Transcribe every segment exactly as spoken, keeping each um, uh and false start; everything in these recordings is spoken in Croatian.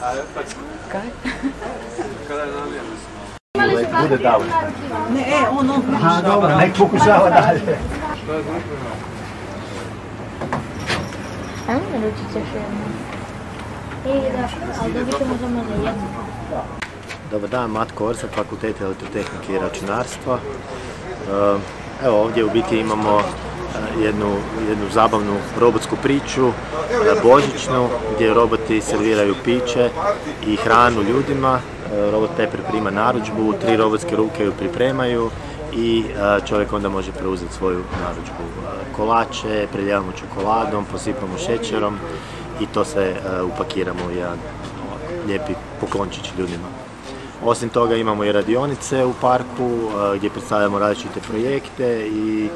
Kaj? Kada je namjerno smo? Uvijek bude dao. Ne, e, on, on. Aha, dobro, nek pokušava dalje. Šta je značajno? Ajmo mi ručit ćeš jedno. I da, ali dobit ćemo za mene jedno. Dobar dan, Matko Orsag, Fakultet elektrotehnike i računarstva. Evo ovdje u biti imamo jednu, jednu zabavnu robotsku priču, božićnu, gdje roboti serviraju piće i hranu ljudima. Robot Pepper prima narudžbu, tri robotske ruke ju pripremaju i čovjek onda može preuzeti svoju narudžbu. Kolače prelijevamo čokoladom, posipamo šećerom i to se upakiramo u jedan lijepi poklončić ljudima. Osim toga imamo i radionice u parku gdje predstavljamo različite projekte i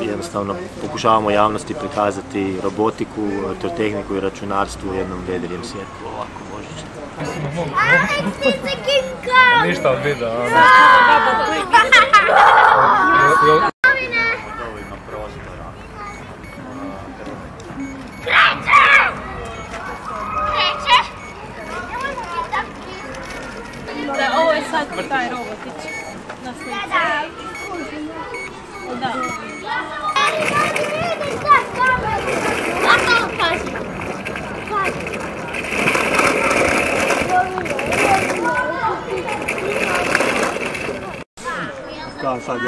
jednostavno pokušavamo javnosti prikazati robotiku, tehniku i računarstvo u jednom vedrijem svijetu, ovako božićno. Alex, ti se kinko! Ništa od vida, ali... Taj robotić na slici. Da. Da, sad je.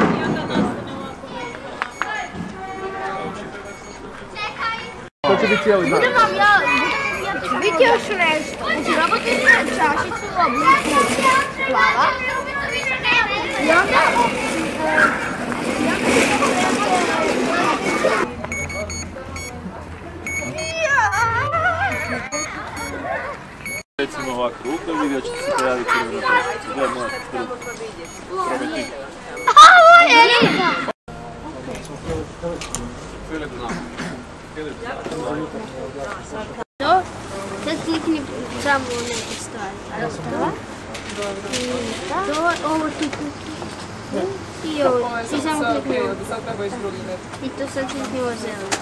To će biti cijeli dan. Biti još nešto. Robot je na čašicu u obliku plava. I onda... Recimo ovako ruka, vidjet ćete se pojaviti na prvom. Prometim. Ovo je riba! Filip znam. Filip znam. Sad klikni samo u neku stvari. To, ovo ti klikni. I ovo, ti samo klikni ovo. I to sad klikni ovo zeleno.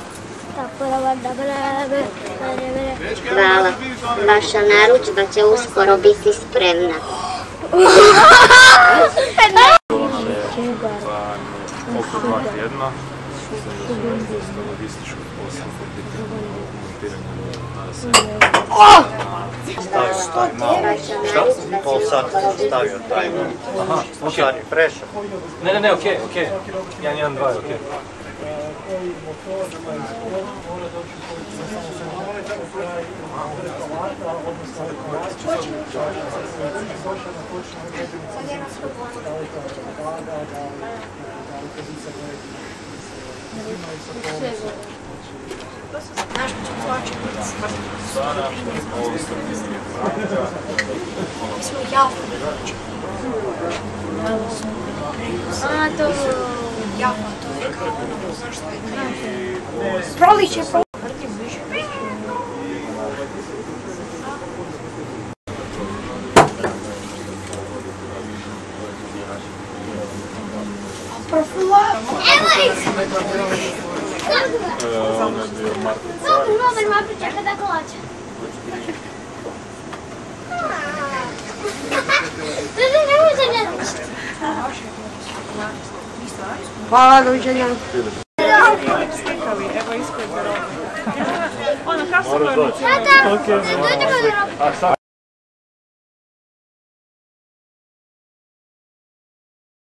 Hvala, vaša narudžba će uskoro biti spremna. Oko dva tjedna. Logističku poslu stavio tajmu. Aha, okej. Prešao. Ne, ne, ne, okej, okej. Jedan, jedan, dva, okej. Mi smo jako dođe. A, to je jako, to je kao ono, znaš što je kraj. Proliće po... Dobro, Robert ma priča kada kolače. Hvala, doviđenja. Evo iskoj za Robert. Ono, kao se promiče. Tata, dođemo za Robert.